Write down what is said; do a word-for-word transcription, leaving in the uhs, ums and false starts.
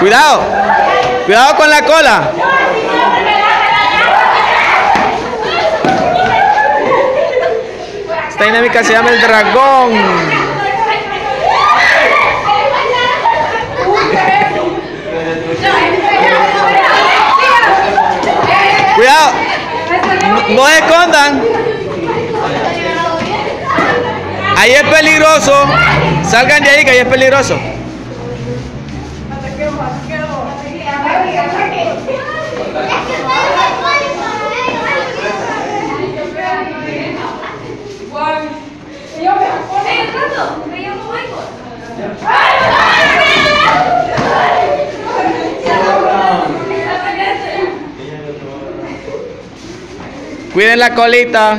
Cuidado, cuidado con la cola. Esta dinámica se llama el dragón. Cuidado, no se escondan. Ahí es peligroso. Salgan de ahí, que ahí es peligroso. Cuiden la colita.